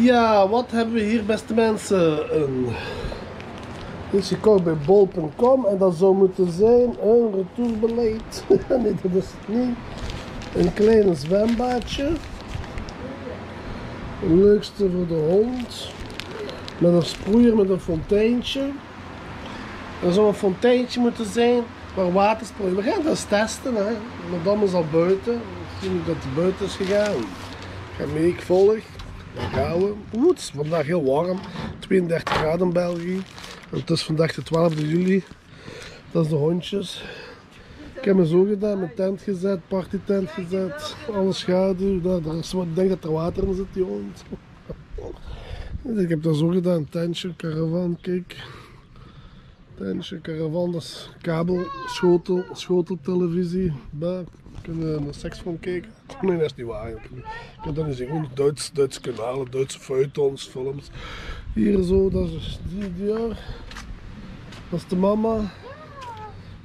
Ja, wat hebben we hier, beste mensen? Dit is gekocht bij bol.com en dat zou moeten zijn een retourbeleid. Nee, dat is het niet. Een klein zwembaadje. Het leukste voor de hond. Met een sproeier, met een fonteintje. Er zou een fonteintje moeten zijn waar water sproeit. We gaan dat eens testen, hè. Madame is al buiten. Misschien niet dat hij buiten is gegaan. Ik ga mee, ik volg. Daar gaan we. Het is vandaag heel warm. 32 graden in België. En het is vandaag de 12e juli. Dat is de hondjes. Ik heb me zo gedaan, mijn tent gezet, partytent gezet. Alle schaduw. Ik denk dat er water in zit, die hond. Ik heb dat zo gedaan. Tentje, caravan, kijk. Tentje, caravan, dat is kabel, schotel, schoteltelevisie. Daar kunnen we naar seksfilm kijken. Nee, dat is niet waar. Je kunt dat niet zien. Gewoon Duitse kanalen, Duitse feuilletons, films. Hier zo, dat is die deur. Dat is de mama.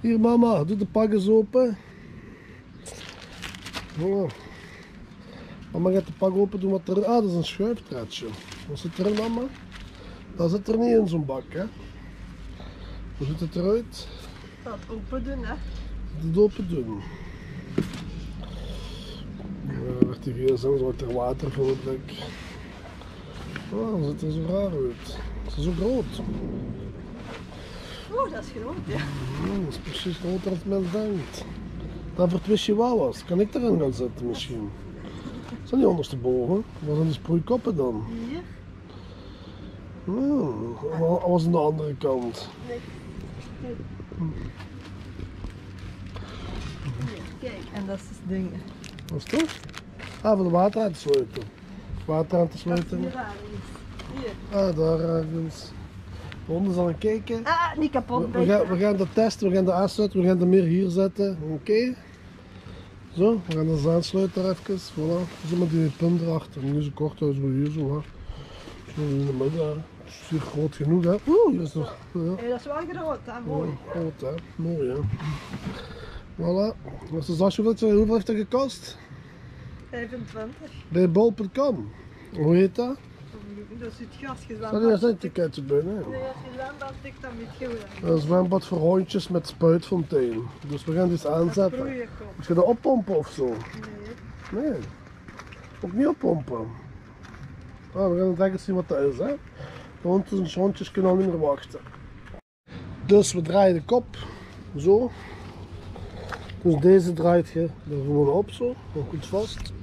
Hier mama, doe de pakjes open. Ja. Mama gaat de pak open doen wat er... Ah, dat is een schuiftraadje. Wat zit er in, mama? Dat zit er niet in zo'n bak, hè. Hoe ziet het eruit? Dat open doen, hè. Dat open doen. Werd die gsm, wordt er water voor, denk ik. Oh, dat ziet er zo raar uit. Het is zo groot. Oeh, dat is groot, ja. Dat is precies groter dan men denkt. Dat voor twee chihuahuas. Kan ik erin gaan zetten misschien? Dat zijn die ondersteboven. Wat zijn de sproeikoppen dan? Hier. Wat was aan de andere kant? Nee. Kijk, en dat is het ding. Wat is dat? Ah, voor de water aan te sluiten. Water aan te sluiten. Hier. Ah, daar ergens. De honden zal aan kijken. Ah, niet kapot. We gaan dat testen, we gaan dat aansluiten, we gaan dat meer hier zetten. Oké. Okay. Zo, we gaan dat aansluiten daar even. Voilà. Zo met die punt erachter. Nu is het kort, dus we hier zo. Hè. Zo in de midden. Hè. Het is hier groot genoeg, hè. Oeh, hier is nog. Ja. Hey, dat is wel groot, hè. Mooi. Ja, groot, hè. Mooi, hè. Voilà. Dus dat is hoeveel heeft dat gekost? 25. Bij bol.com. Hoe heet dat? Dat is het gasje zwembad. Daar zijn ticketje binnen. Nee, als je zwembad tikt, dan weet je goed. Een zwembad voor hondjes met spuitfontein. Dus we gaan dit aanzetten. Moet je dat oppompen of zo? Nee. Nee. Ook niet oppompen. Ah, we gaan het echt zien wat dat is, hè. De hondjes kunnen al niet meer wachten. Dus we draaien de kop. Zo. Dus deze draait je er gewoon op zo. Goed vast.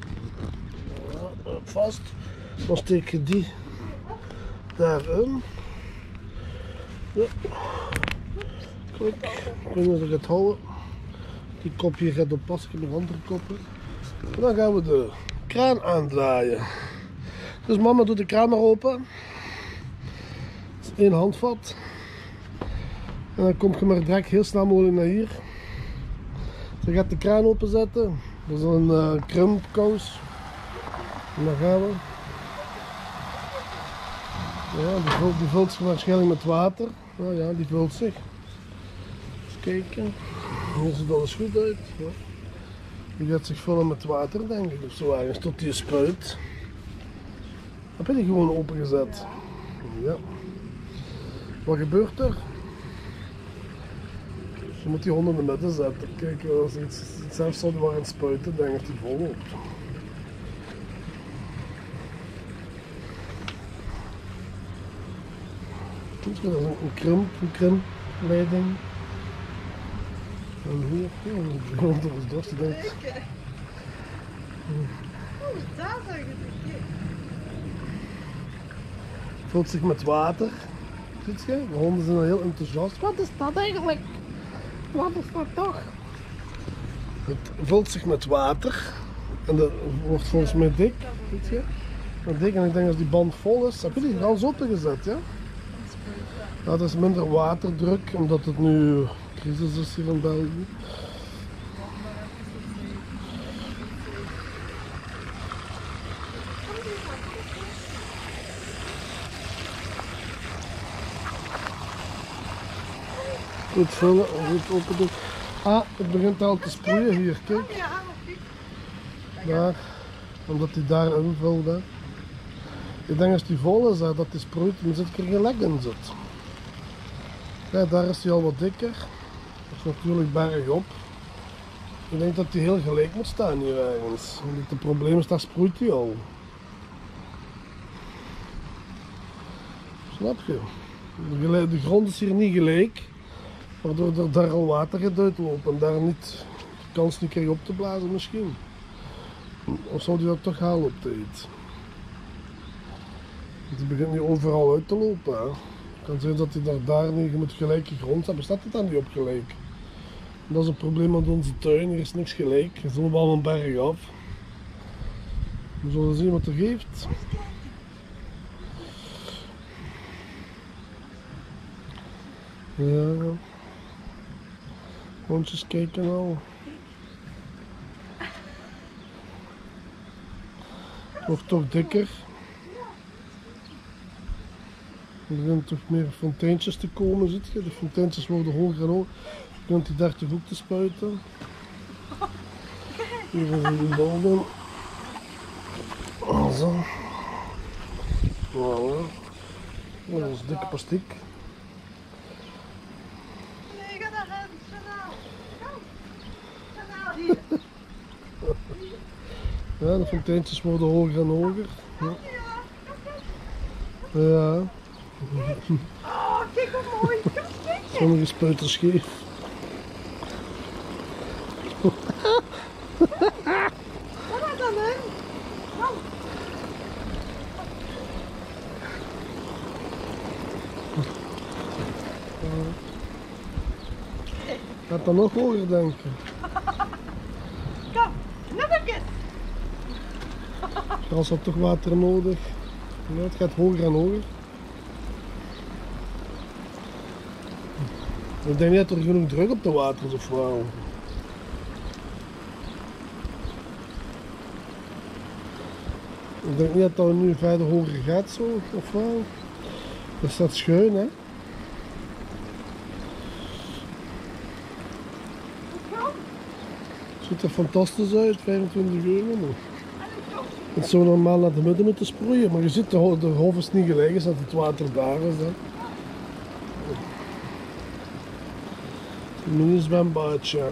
Ja, vast. Dan steek je die daarin. Ja. Klik. Ik weet niet of ik het houden. Die kop hier gaat oppassen. Ik heb nog andere koppen. En dan gaan we de kraan aandraaien. Dus mama doet de kraan maar open. Dat is één handvat. En dan kom je maar direct heel snel mogelijk naar hier. Dus je gaat de kraan openzetten. Dat is een krimpkous. En dan gaan we. Ja, die vult zich waarschijnlijk met water. Nou ja, die vult zich. Eens kijken. Hier ziet alles goed uit. Ja. Die gaat zich vullen met water, denk ik, of zo ergens, tot die spuit. Heb je die gewoon opengezet? Ja. Wat gebeurt er? Je moet die honden in de midden zetten. Kijk, als iets zelfs zal waar aan het spuiten, denk ik dat die vol loopt. Dat is een krimpleiding. En hier, de hond is dorstig. Hoe is dat eigenlijk? Het vult zich met water. Ziet je? De honden zijn al heel enthousiast. Wat is dat eigenlijk? Wat is dat toch? Het vult zich met water. En dat wordt volgens mij dik. Ziet je? Dat dik, en ik denk als die band vol is. Heb je die gans opengezet, ja? Dat is minder waterdruk, omdat het nu crisis is hier in België. Goed vullen, goed open doen. Ah, het begint al te sproeien hier, kijk. Daar, omdat hij daar invult. Ik denk als die vol is, dat die sproeit er zit er geen lek in zit. Ja, daar is die al wat dikker. Dat is natuurlijk bergop. Ik denk dat die heel gelijk moet staan hier ergens. Het probleem is, daar sproeit die al. Snap je? De grond is hier niet gelijk, waardoor er daar al water gaat uitlopen en daar niet de kans niet krijgt op te blazen misschien. Of zou die dat toch halen op tijd? Die begint nu overal uit te lopen. Hè? Het kan zijn dat hij daar niet, je moet gelijke grond hebben, staat het dan niet op gelijk? Dat is een probleem met onze tuin, hier is niks gelijk. We zullen wel een berg af. We zullen zien wat er geeft. Ja, rondjes kijken al. Het wordt toch dikker. Er beginnen toch meer fonteintjes te komen, ziet je? De fonteintjes worden hoger en hoger. Je kunt die daar te goed te spuiten. Hier is een bal. Zo. Voilà. Dat is dikke plastic. Ja, de fonteintjes worden hoger en hoger. Ja. Ja. Oh, kijk hoe mooi. Sommige spuiten scheef. Wat gaat dan in? Gaat dan nog hoger denken. Kom, nog een keer. Gras had toch water nodig. Ja, het gaat hoger en hoger. Ik denk niet dat er genoeg druk op de water is of wel. Ik denk niet dat dat nu verder hoger gaat zo of wel. Dat staat schuin, hè. Het ziet er fantastisch uit, 25 euro. Het zou normaal naar de midden moeten sproeien, maar je ziet de hof is niet gelijk, is dat het water daar is. Hè. Een mini zwembaadje.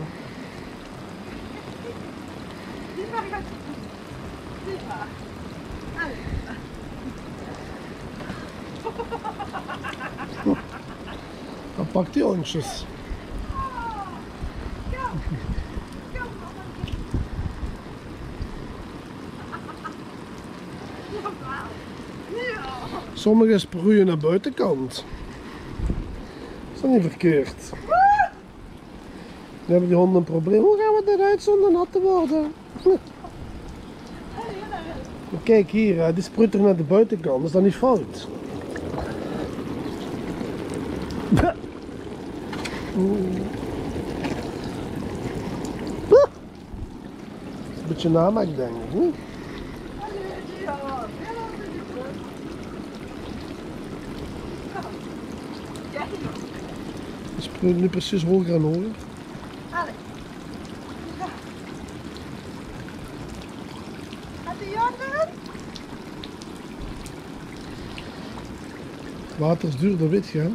Dan pak die hondjes. Sommigen sproeien naar buitenkant. Is dat niet verkeerd? Nu hebben die honden een probleem. Hoe gaan we eruit zonder nat te worden? Kijk hier, die sproeit er naar de buitenkant. Is dat niet fout? Een beetje namaak denk ik. Die sproeit nu precies hoger en hoger. Water is duur, dat weet je, hè?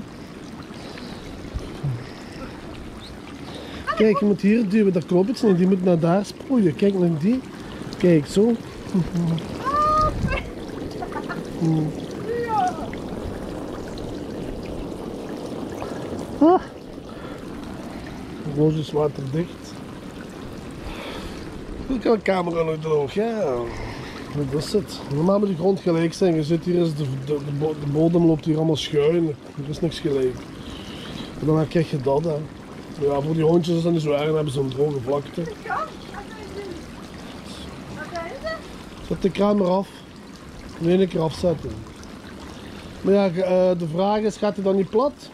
Kijk, je moet hier duwen, daar klopt iets niet. Die moet naar daar sproeien. Kijk naar die. Kijk, zo. Roos is waterdicht. Ik kan de camera uit de oog, ja. Dat is het. Normaal moet de grond gelijk zijn. Je zit hier, is de bodem loopt hier allemaal schuin. Er is niks gelijk. En dan krijg je dat, hè. Ja, voor die hondjes is dat niet zo erg. Dan hebben ze een droge vlakte. Zet de kraan maar af. En één keer afzetten. Maar ja, de vraag is, gaat hij dan niet plat?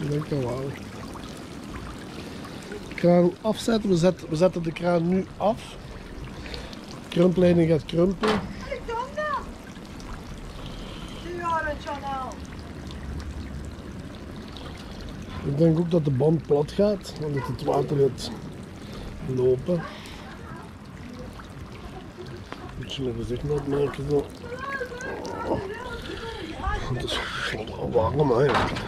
Ik denk dat wel. De kraan afzetten. We zetten de kraan nu af. De krumpleiding gaat krumpelen. Ik doe dat! Nu aan het Chanel. Ik denk ook dat de band plat gaat, omdat het water gaat lopen. Zullen we dit nog maken dan? Dat is wel warm eigenlijk.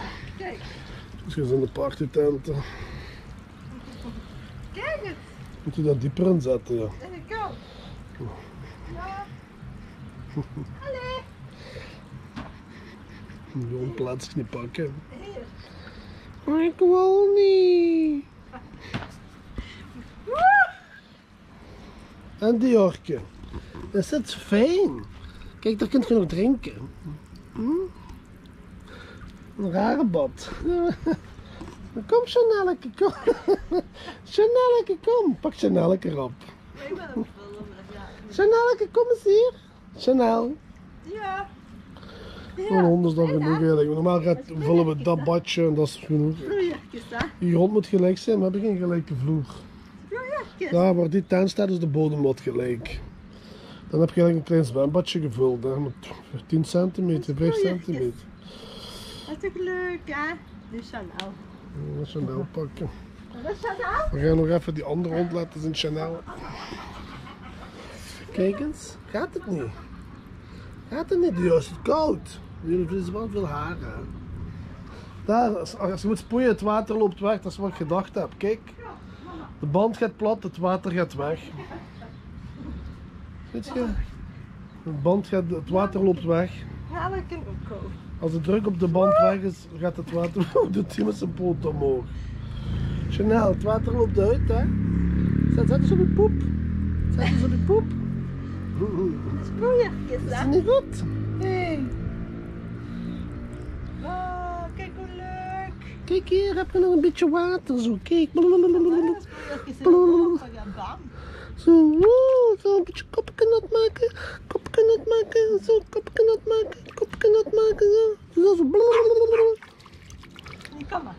Misschien zijn de partytenten. Kijk het! Moet je dat dieper in zetten, ja. En ik kan. Ja. Allee! Zo'n plaatsje niet pakken. Maar ik wil niet. En die orken. Dat zit fijn. Kijk, daar kun je nog drinken. Een rare bad. Kom Chanelke, kom. Chanelke, kom. Pak Chanelke erop. Ik ben ook wel Chanelke, kom eens hier. Chanel. Ja. Anders dan genoeg eigenlijk. Normaal vullen we dat badje en dat is genoeg. Die grond moet gelijk zijn, maar we hebben geen gelijke vloer. Daar waar die tent staat is de bodem wat gelijk. Dan heb je eigenlijk een klein zwembadje gevuld, hè, met 10 centimeter, 5 centimeter. Dat is ook leuk, hè? Nu Chanel. Ja, dat Chanel pakken. Dat is Chanel? We gaan nog even die andere hond laten zien, Chanel. Kijk eens, gaat het niet? Gaat het niet, juist? Het is koud. Jullie verliezen wel veel haren. Daar, als je moet spoeien, het water loopt weg, dat is wat ik gedacht heb. Kijk, de band gaat plat, het water gaat weg. Weet je? De band gaat, het water loopt weg. Als de druk op de band weg is, gaat het water. Doet hij met zijn poot omhoog. Chanel, het water loopt uit, hè? Zet eens op je poep. Zet eens op je poep. Sproeiertjes, hè? Is niet goed? Hey. Oh, kijk hoe leuk. Kijk hier, heb je nog een beetje water zo. Kijk. Zo, woe, zo een beetje kopknot maken, zo kopknot maken, zo. Zo, zo, blablabla. Kom maar,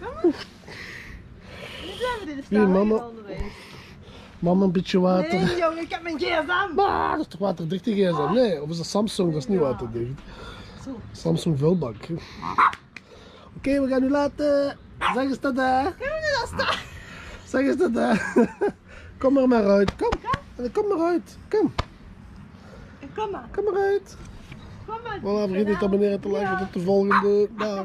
kom maar. Nu zijn we dit staan onderwijs. Mama, een beetje water. Nee jongen, ik heb mijn gsm. Bah, dat is toch waterdichte gsm? Nee, of is dat Samsung? Dat is niet waterdicht. Samsung vulbak. Oké, we gaan nu laten. Zeg eens tada. Zeg eens tada. Kom er maar uit, kom. Kom maar uit, kom. Kom maar uit. Voilà, vergeet niet te abonneren, te liken. Tot de volgende dag.